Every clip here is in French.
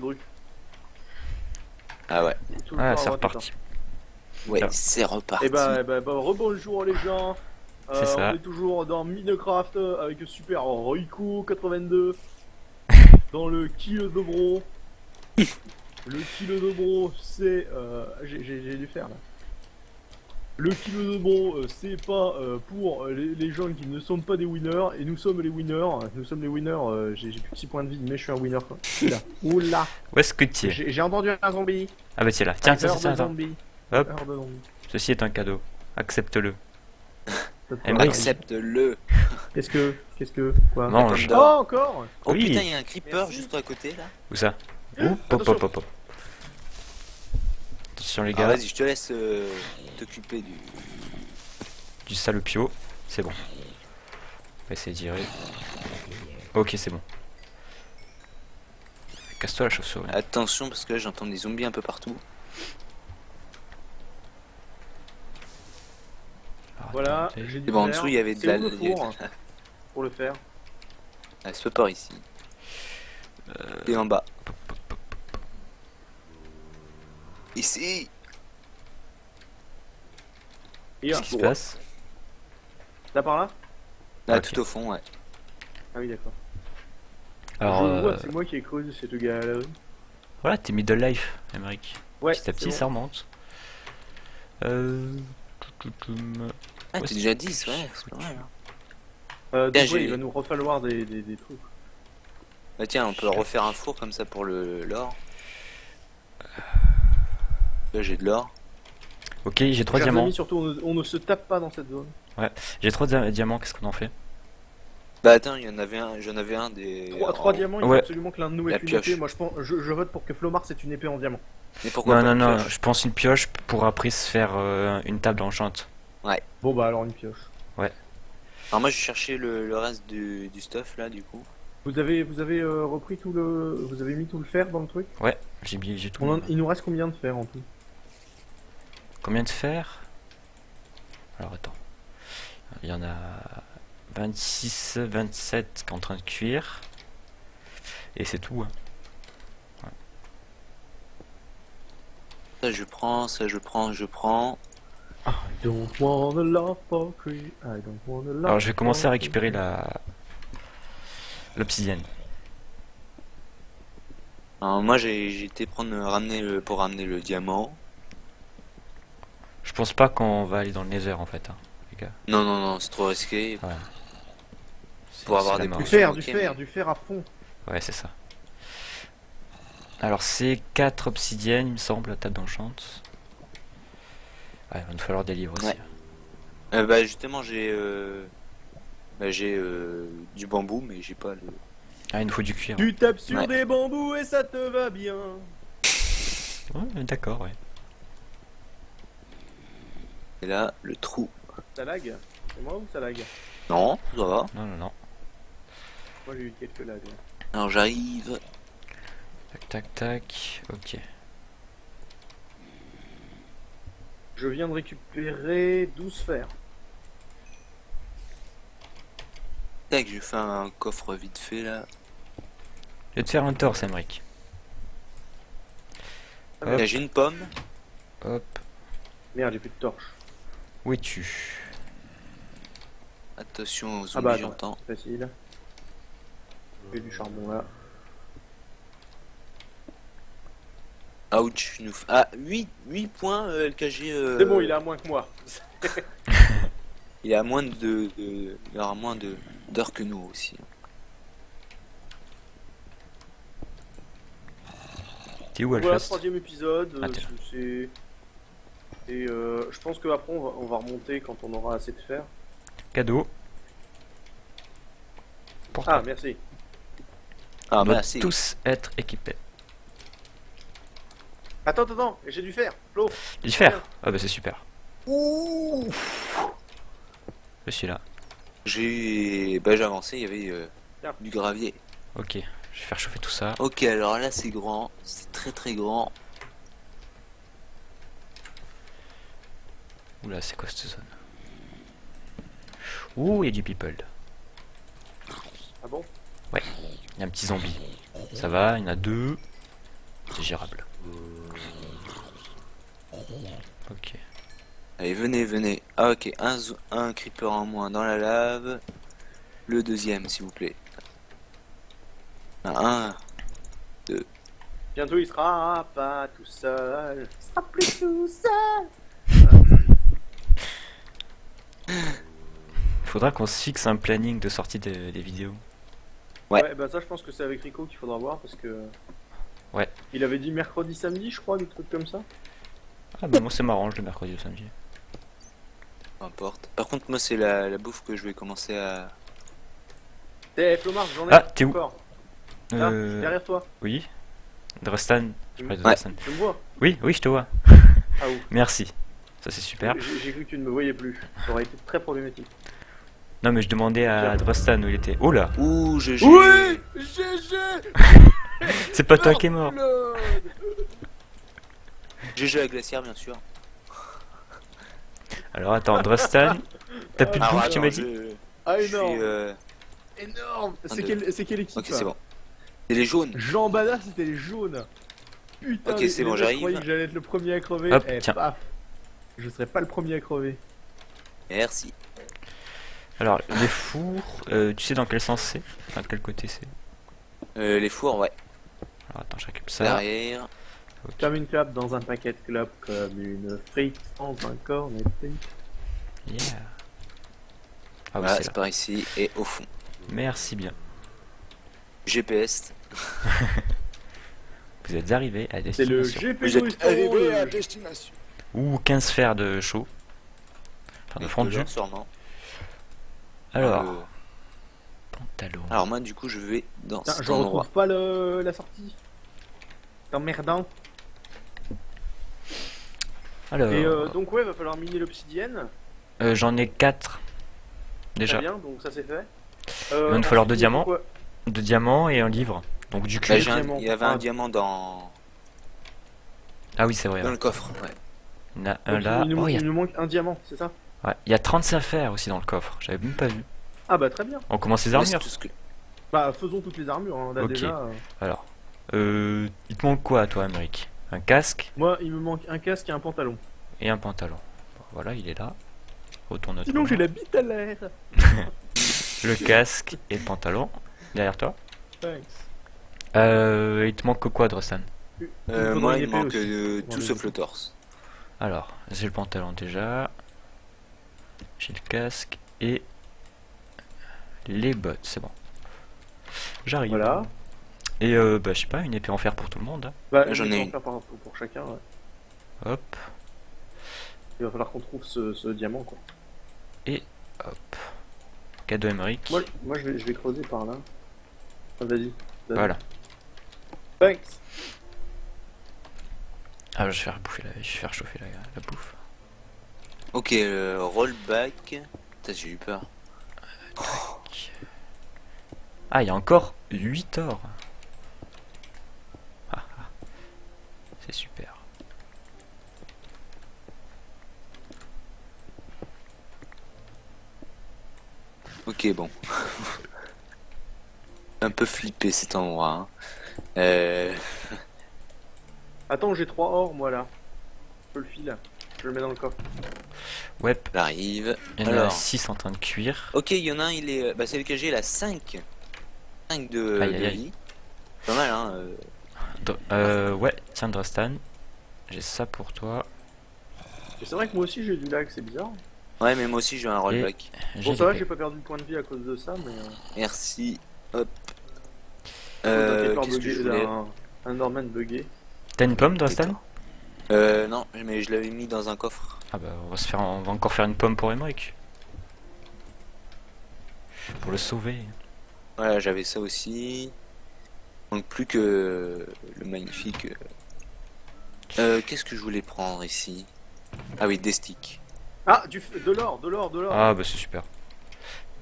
peu de rue. Ah ouais. Ah, c'est reparti. Ouais, c'est reparti. Et bah, rebonjour les gens. On est toujours dans Minecraft avec Super Rico 82. Dans le Kill The Bros. Le Kill The Bros, c'est... j'ai dû faire là. Le Kill The Bros, c'est pas pour les gens qui ne sont pas des winners. Et nous sommes les winners. Nous sommes les winners. J'ai plus de 6 points de vie, mais je suis un winner quoi. Oula. Oula. Où est-ce que tu es? J'ai entendu un zombie. Ah bah c'est là. Tiens, c'est ça. Hop. Ceci est un cadeau. Accepte-le. Accepte-le. Qu'est-ce que quoi? Mange. Oh, encore. Oh oui. Putain, il y a un creeper. Merci. Juste à côté là. Où ça? Ouh, pop, pop, pop, pop. Attention les gars. Vas-y, je te laisse t'occuper du salopio. C'est bon. On va essayer de tirer. Ok, c'est bon. Casse-toi la chauve-souris. Attention parce que j'entends des zombies un peu partout. Voilà, j'ai dit bon, en dessous il y avait de la four pour le faire. Ah, c'est par ici. Et en bas. Ici. Qu'est-ce qui se passe? Là par là? Là, okay. Tout au fond, ouais. Ah oui, d'accord. Alors, c'est moi qui ai creusé cette gars à la rue. Voilà, t'es middle life, Aymeric. Ouais. Petit à petit, bon. Ça remonte. Ah, t'es déjà 10, ouais, c'est pas mal. Bien, il va nous refalloir des trucs. Bah tiens, on peut refaire un four comme ça pour le l'or. Là j'ai de l'or. Ok, j'ai 3 diamants. Amis, surtout on ne se tape pas dans cette zone. Ouais, j'ai 3 diamants, qu'est-ce qu'on en fait? Bah attends, il y en avait un, j'en avais un des... 3 diamants, il faut absolument que l'un de nous ait une épée. Moi je pense, je vote pour que Flomar c'est une épée en diamant. Mais pourquoi? Non, non, non, je pense une pioche pour après se faire une table enchante. Ouais. Bon bah alors une pioche. Ouais. Alors moi je cherchais le reste du stuff là du coup. Vous avez repris tout le... Vous avez mis tout le fer dans le truc? Ouais, j'ai tout. Il nous reste combien de fer en tout? Combien de fer? Alors attends. Il y en a 26, 27 qui sont en train de cuire. Et c'est tout. Hein. Ouais. Ça je prends, ça je prends, je prends. I don't wanna love poetry. I don't wanna love. Alors je vais commencer à récupérer l'obsidienne. Alors moi j'ai été pour ramener le diamant. Je pense pas qu'on va aller dans le nether en fait, hein, les gars. Non non non, c'est trop risqué. Ouais. Pour avoir des potions, du fer à fond. Ouais c'est ça. Alors c'est 4 obsidiennes il me semble, la table d'enchante. Ouais, il va nous falloir des livres aussi. Bah justement j'ai du bambou mais j'ai pas le... Ah il nous faut du cuir. Tu tapes sur des bambous et ça te va bien. Ouais d'accord ouais. Et là le trou. Ça lag? C'est moi ou ça lag? Non, ça va. Non non non. Moi j'ai eu quelques lags. Alors j'arrive. Tac tac tac, ok. Je viens de récupérer 12 fers. Tac, je fais un coffre vite fait là. Je vais te faire un torse, Aymeric. J'ai une pomme. Hop. Merde, j'ai plus de torche. Où es-tu? Attention aux zombies, j'entends. C'est facile. J'ai du charbon là. Ouch, nous. Ah, 8 points LKG. C'est bon, il est à moins que moi. Il est à moins de. Il aura moins d'heures que nous aussi. T'es où, Alphas? Voilà, 3e épisode. Et je pense qu'après on va remonter quand on aura assez de fer. Cadeau. Pour toi. Ah, merci. Ah, on doit tous être équipés. Attends, j'ai du fer, Flo. Du fer? Ah bah c'est super. Ouh. Je suis là. J'ai avancé, il y avait du gravier. Ok, je vais faire chauffer tout ça. Ok, alors là c'est grand, c'est très très grand. Oula, c'est quoi cette zone? Ouh, il y a du people. Ah bon? Ouais, il y a un petit zombie. Ça va, il y en a 2. C'est gérable. Ok. Allez, venez, venez. Ah, ok, un creeper en moins dans la lave. Le deuxième, s'il vous plaît. Un, deux. Bientôt, il sera pas tout seul. Il sera plus tout seul. Faudra qu'on se fixe un planning de sortie des vidéos. Ouais. Ouais, bah ça, je pense que c'est avec Rico qu'il faudra voir parce que. Ouais. Il avait dit mercredi, samedi, je crois, des trucs comme ça. Ah bah moi, c'est marrant, je le mercredi ou samedi. Peu importe. Par contre, moi, c'est la bouffe que je vais commencer à. T'es Flomars, j'en ai. Ah, t'es où? Là, derrière toi. Oui. Drustan. Je parlais de Drustan. Tu me vois? Oui, oui, je te vois. Ah, où? Merci. Ça, c'est super. J'ai cru que tu ne me voyais plus. Ça aurait été très problématique. Non, mais je demandais à Drustan où il était. Oh là! Ouh, GG! Oui! GG! C'est pas toi qui est mort! GG à glaciaire, bien sûr. Alors attends, Drustan, t'as plus de bouffe, tu m'as dit? Ah, énorme! Énorme! C'est quelle équipe? Ok, c'est bon. C'est les jaunes. Jeanbada, c'était les jaunes. Putain, ok, c'est bon, j'arrive. Je croyais que j'allais être le premier à crever. Hop, tiens. Paf. Je serais pas le premier à crever. Merci. Alors, les fours, tu sais dans quel sens c'est? Enfin, de quel côté c'est? Les fours, ouais. Alors attends, je récupère ça. Derrière. Okay. Comme une clope dans un paquet de clopes, comme une frite sans un corps, yeah. Ah ouais, voilà, c'est par ici et au fond. Merci bien. GPS. Vous êtes arrivé à destination. C'est le GPS. Vous êtes arrivé à destination. Ou 15 fers de chaud. Enfin, de fondu. Sûrement. Alors. Pantalon. Alors, moi, du coup, je vais dans. Tain, cet je endroit. Retrouve pas la sortie. T'emmerdant. Alors. Et donc, ouais, va falloir miner l'obsidienne. J'en ai 4. Déjà. Très bien, donc ça c'est fait. Il va nous falloir 2 diamants. De diamants et un livre. Donc du cul. Bah, il y avait un diamant dans. Ah oui, c'est vrai. Dans le coffre. Ouais. Là. Il nous manque un diamant, c'est ça? Ouais. Il y a 35 fers aussi dans le coffre. J'avais même pas vu. Ah bah très bien. On commence les armures. Ouais, bah faisons toutes les armures. Hein. Là, ok. Déjà, Alors, il te manque quoi, toi, Aymeric? Un casque? Moi, il me manque un casque et un pantalon. Et un pantalon. Bon, voilà, il est là. Retourne. Sinon, j'ai la bite à l'air. Le casque et le pantalon. Derrière toi. Thanks. Il te manque quoi, Drustan? Moi, il me manque tout sauf le torse. Alors, j'ai le pantalon déjà. J'ai le casque et les bottes, c'est bon. J'arrive. Voilà. Et bah, je sais pas, une épée en fer pour tout le monde. Hein. Bah, j'en ai une pour chacun. Ouais. Hop. Il va falloir qu'on trouve ce diamant, quoi. Et hop. Cadeau Aymeric. Moi, je vais creuser par là. Vas-y. Voilà. Thanks. Alors je vais faire chauffer la bouffe. Ok, roll back. Putain, j'ai eu peur. Ah, il y a encore 8 ors. Ah, c'est super. Ok, bon. Un peu flippé cet endroit. Hein. Attends, j'ai 3 ors moi là. Je le file. Je le mets dans le coffre. Ouais. J'arrive. Il y en a 6 en train de cuire. Ok, il y en a un, il est. Bah, c'est le LKG, il a 5. 5 de vie. Pas mal, hein. Ouais, tiens, Drustan. J'ai ça pour toi. C'est vrai que moi aussi j'ai du lag, c'est bizarre. Ouais, mais moi aussi j'ai un rollback. Bon, ça va, j'ai pas perdu de point de vie à cause de ça, mais. Merci. Hop. Qu'est-ce que je voulais... un Norman bugué. T'as une pomme, Drustan? Non, mais je l'avais mis dans un coffre. Ah bah, on va encore faire une pomme pour Aymeric. Pour le sauver. Voilà, j'avais ça aussi. Donc plus que le magnifique. Qu'est-ce que je voulais prendre ici? Ah oui, des sticks. Ah, de l'or. Ah bah c'est super.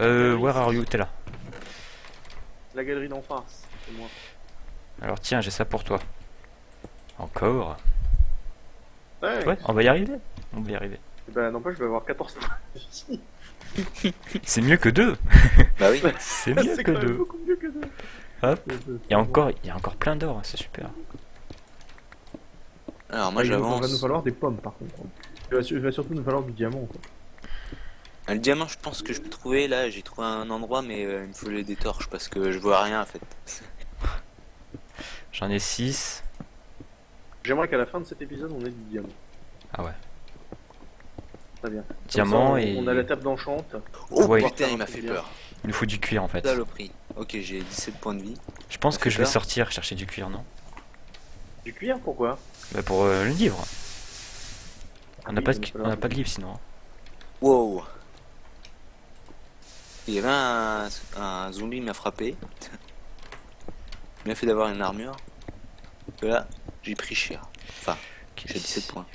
Where are you? T'es là. La galerie d'en face, c'est moi. Alors tiens, j'ai ça pour toi. Encore. Ouais, on va y arriver. On va y arriver. Et bah non pas, je vais avoir 14 points. C'est mieux que 2. Bah oui. C'est mieux que 2. Hop. Il y a encore plein d'or, c'est super. Alors moi j'avance. Il va nous falloir des pommes par contre. Il va surtout nous falloir du diamant quoi. Le diamant je pense que je peux trouver là, j'ai trouvé un endroit mais il me faut des torches parce que je vois rien en fait. J'en ai 6. J'aimerais qu'à la fin de cet épisode on ait du diamant. Ah ouais. Très bien. Diamant ça, et... On a la table d'enchante. Oh ouais. Putain il m'a fait peur. Il nous faut du cuir en fait. Saloperie. Ok j'ai 17 points de vie. Je pense que je vais sortir chercher du cuir non? Du cuir pourquoi? Bah pour le livre. On n'a oui, pas de livre sinon. Wow. Il y avait un zombie qui m'a frappé. Bien fait d'avoir une armure. Et là j'ai pris cher. Enfin j'ai 17 points.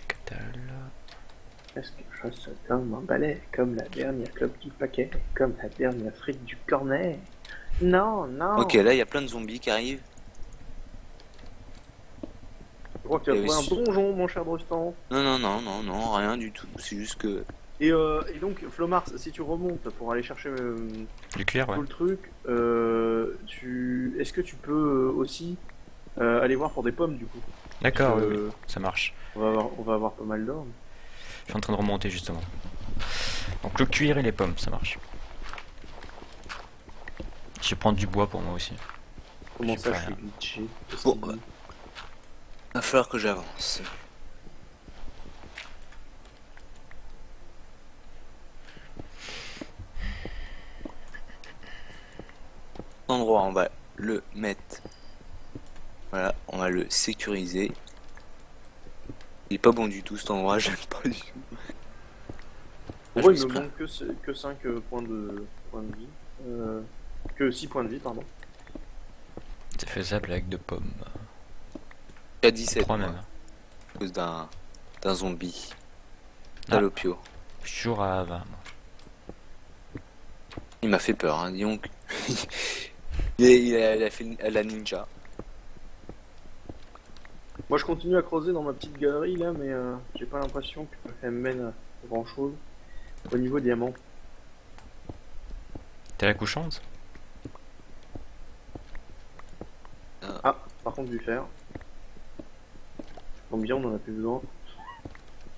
Est-ce que je saute m'emballer comme la dernière clope du paquet, comme la dernière fric du cornet? Non, non. Ok, là il y a plein de zombies qui arrivent. Je crois que tu as trouvé un donjon, mon cher Drustan. Non, non, non, non, non, rien du tout. C'est juste que. Et donc, Flomars, si tu remontes pour aller chercher du cuir, tout le truc, est-ce que tu peux aussi aller voir pour des pommes du coup? D'accord, oui, ça marche. On va avoir pas mal d'or. Je suis en train de remonter justement. Donc, le cuir et les pommes, ça marche. Je vais prendre du bois pour moi aussi. Comment ça, je suis glitché? Il va falloir que j'avance. L'endroit, on va le mettre. Voilà, on va le sécuriser. Il est pas bon du tout cet endroit, j'aime pas du tout. Pourquoi il me manque que 5 points de vie que 6 points de vie, pardon. C'est faisable avec 2 pommes. À 17 3 même. À cause d'un zombie. Talopio. Je suis toujours à 20. Il m'a fait peur, hein, dis donc. il a fait la ninja. Moi je continue à creuser dans ma petite galerie là, mais j'ai pas l'impression qu'elle me mène à grand chose au niveau diamant. T'es la couchante Ah, par contre du fer. Bon bien, on en a plus besoin.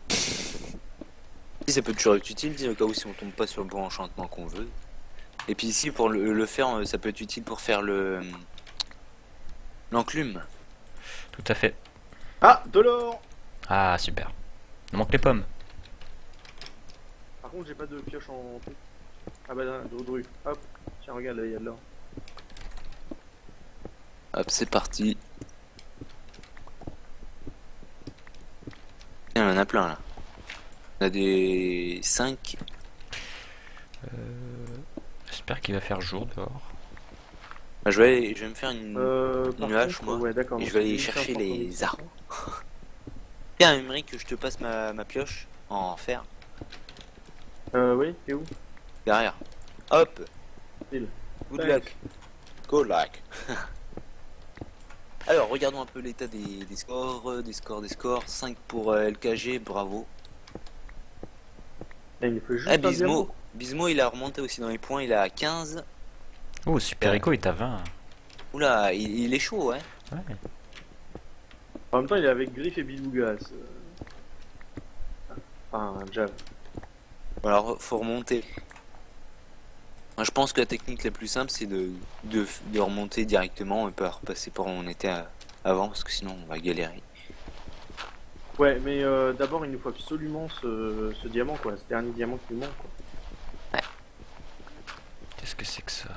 Si ça peut toujours être utile, au cas où si on tombe pas sur le bon enchantement qu'on veut. Et puis ici pour le faire, ça peut être utile pour faire le l'enclume. Tout à fait. Ah, de l'or. Ah super. Il manque les pommes. Par contre j'ai pas de pioche en... Ah bah de dru. Hop, tiens regarde là il y a de l'or. Hop c'est parti. Il y en a plein là. On a des 5. J'espère qu'il va faire jour dehors. Bah, je vais me faire une hache moi. Ouais, et je vais aller chercher les arbres. Tiens, Aymeric, que je te passe ma pioche en fer. Oui, t'es où? Derrière. Hop. Good luck. Good luck. Alors, regardons un peu l'état des scores, 5 pour LKG, bravo. Il faut juste Bismo, il a remonté aussi dans les points, il a 15. Oh, Super Rico, il est à 20. Oula, il est chaud, ouais. Ouais. En même temps, il est avec Griff et Bilougas. Enfin, Jav. Alors, faut remonter. Je pense que la technique la plus simple c'est de remonter directement et pas repasser par où on était avant parce que sinon on va galérer. Ouais mais d'abord il nous faut absolument ce diamant quoi, ce dernier diamant qui nous manque quoi. Ouais. Qu'est-ce que c'est que ça?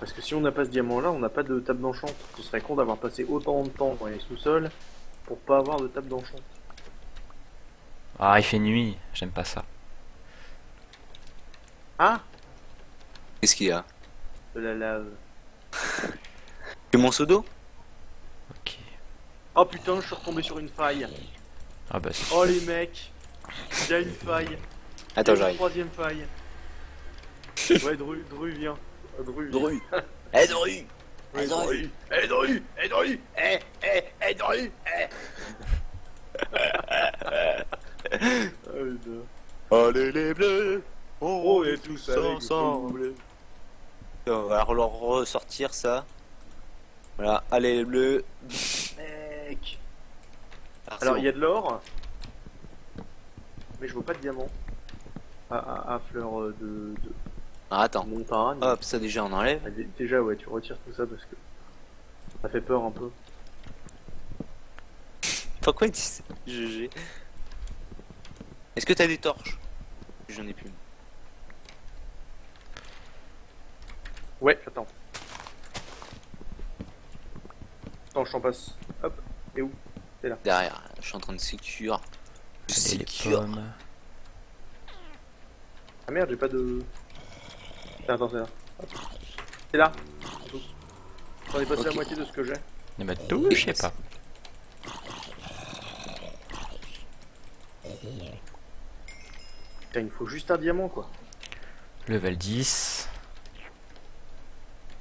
Parce que si on n'a pas ce diamant là on n'a pas de table d'enchant. Ce serait con d'avoir passé autant de temps dans les sous-sols pour pas avoir de table d'enchant. Ah il fait nuit, j'aime pas ça. Ah. Qu'est-ce qu'il y a? De la lave. C'est mon seau d'eau? Ok. Oh putain, je suis retombé sur une faille. Ah bah c'est... Oh les mecs, il y a une faille. Attends, j'arrive. Troisième faille. Ouais, Dru vient. Dru. Eh Dru. Eh Dru. Eh Dru. Eh Dru. Eh Dru. Eh. Allez les bleus. On est tous ensemble. On va leur ressortir ça. Voilà, allez les bleus. Mec. Alors il y a de l'or, mais je vois pas de diamant. À fleur de attends. Montagne. Hop, ça déjà on enlève. Ah, déjà ouais, tu retires tout ça parce que ça fait peur un peu. Pourquoi ils disent GG? Est-ce que t'as des torches? J'en ai plus. Ouais, attends. Attends, je t'en passe. Hop, et où? C'est là. Derrière, je suis en train de sécure. Sécure. Ah merde, j'ai pas de. Attends, c'est là. C'est là. J'en ai passé la moitié de ce que j'ai. Mais bah tout, je sais pas. Putain, il faut juste un diamant quoi. Level 10.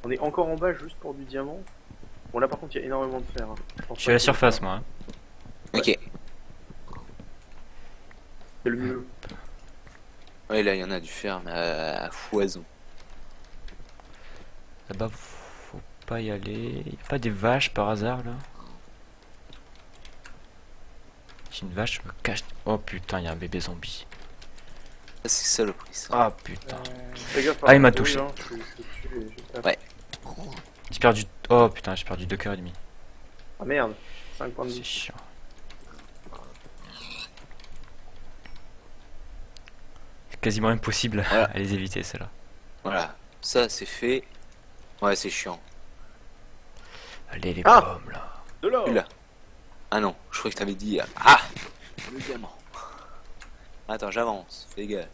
On est encore en bas juste pour du diamant. Bon, là par contre, il y a énormément de fer. Je suis à la surface moi. Ouais. Ok. C'est le mieux. Ouais, là il y en a du fer mais à foison. Là-bas faut pas y aller. Y a pas des vaches par hasard là? J'ai une vache, je me cache. Oh putain, y a un bébé zombie. C'est ça le prix ça. Ah putain. Ah il m'a touché. Ouais. J'ai perdu. Oh putain, j'ai perdu 2 coeurs et demi. Ah merde. 5 points de vie. C'est chiant. Quasiment impossible voilà. À les éviter celle-là. Voilà, ça c'est fait. Ouais, c'est chiant. Allez les pommes là. De l'or. Ah non, je croyais que t'avais dit ah le diamant. Attends, j'avance, fais gaffe.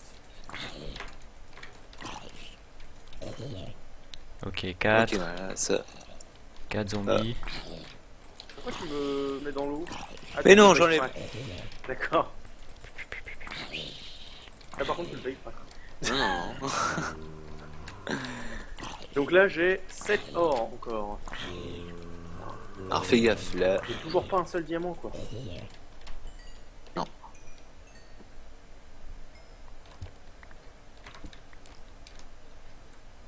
Ok, 4. Ok, voilà, ça. 4 zombies. Pourquoi tu me mets dans l'eau? Mais non, j'en ai. D'accord. Là par contre tu le payes pas. Non. Donc là j'ai 7 or encore. Alors fais gaffe là. J'ai toujours pas un seul diamant quoi. Non.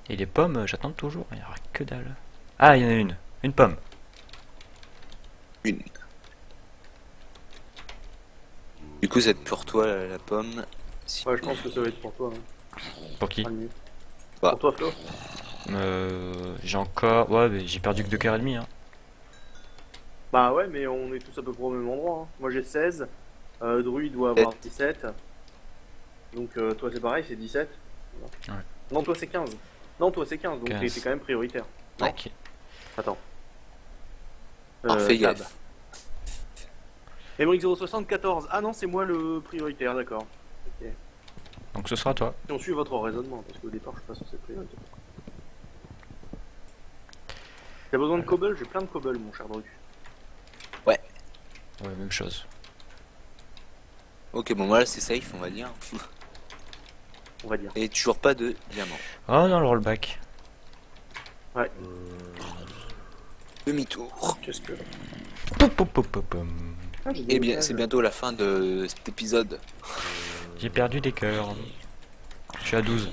Et les pommes j'attends toujours, il n'y aura que dalle. Ah il y en a une. Une pomme. Une. Du coup c'est pour toi la pomme. Si ouais, je pense que ça va être pour toi. Hein. Pour qui bah. Pour toi, Flo. J'ai encore. Ouais, mais j'ai perdu que 2 coeurs et demi. Hein. Bah ouais, mais on est tous à peu près au même endroit. Hein. Moi j'ai 16. Druid doit avoir 17. Donc toi c'est pareil, c'est 17. Ouais. Non, toi c'est 15. Non, toi c'est 15, donc t'es quand même prioritaire. Non. Ok. Attends. Fais gaffe. Aymeric 074. Ah non, c'est moi le prioritaire, d'accord. Okay. Donc ce sera toi. Si on suit votre raisonnement, parce qu'au départ je suis pas censé priorité. T'as besoin de cobble? J'ai plein de cobble, mon cher Druc. Ouais. Ouais, même chose. Ok, bon, voilà, c'est safe, on va dire. On va dire. Et toujours pas de diamant. Oh non, le rollback. Ouais. Demi-tour. Qu'est-ce que. Ah, eh bien, c'est bientôt la fin de cet épisode. J'ai perdu des coeurs. Je suis à 12.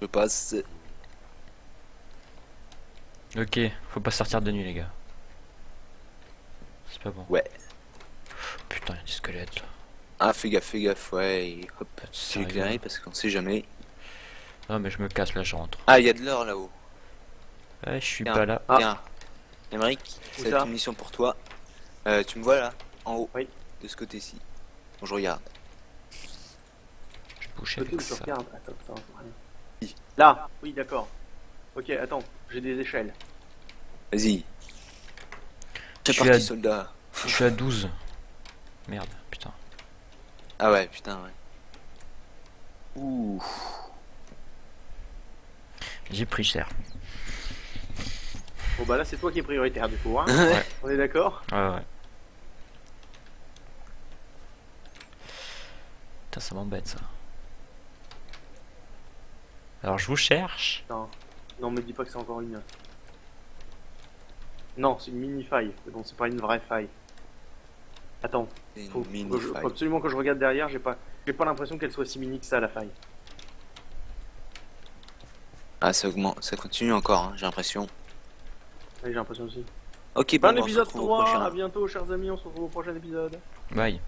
Je passe. Ok, faut pas sortir de nuit les gars. C'est pas bon. Ouais. Putain, y'a des squelettes là. Ah fais gaffe, ouais. Hop, c'est éclairé parce qu'on sait jamais. Non mais je me casse là, je rentre. Ah y'a de l'or là-haut. Ouais, je suis pas là. Tiens, Aymeric, c'est une mission pour toi. Tu me vois là, en haut, oui. De ce côté-ci. Bon, je regarde. Je bouge avec ça. Regarde. Attends, attends. Là, oui, d'accord. Ok, attends, j'ai des échelles. Vas-y. T'es parti, soldat. Je suis à 12. Merde, putain. Ah ouais, putain, ouais. Ouh. J'ai pris cher. Bon, bah là, c'est toi qui es prioritaire, du coup, hein. Ouais. On est d'accord? Ouais, ouais. Ça m'embête ça. Alors je vous cherche. Non, non me dis pas que c'est encore une. Non, c'est une mini faille. Bon, c'est pas une vraie faille. Attends, faut absolument que je regarde derrière. J'ai pas l'impression qu'elle soit si mini que ça la faille. Ah ça augmente, ça continue encore. Hein, j'ai l'impression. Oui, j'ai l'impression aussi. Ok, bon épisode 3, à bientôt chers amis, on se retrouve au prochain épisode. Bye.